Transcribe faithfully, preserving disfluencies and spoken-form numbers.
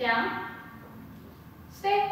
can stay.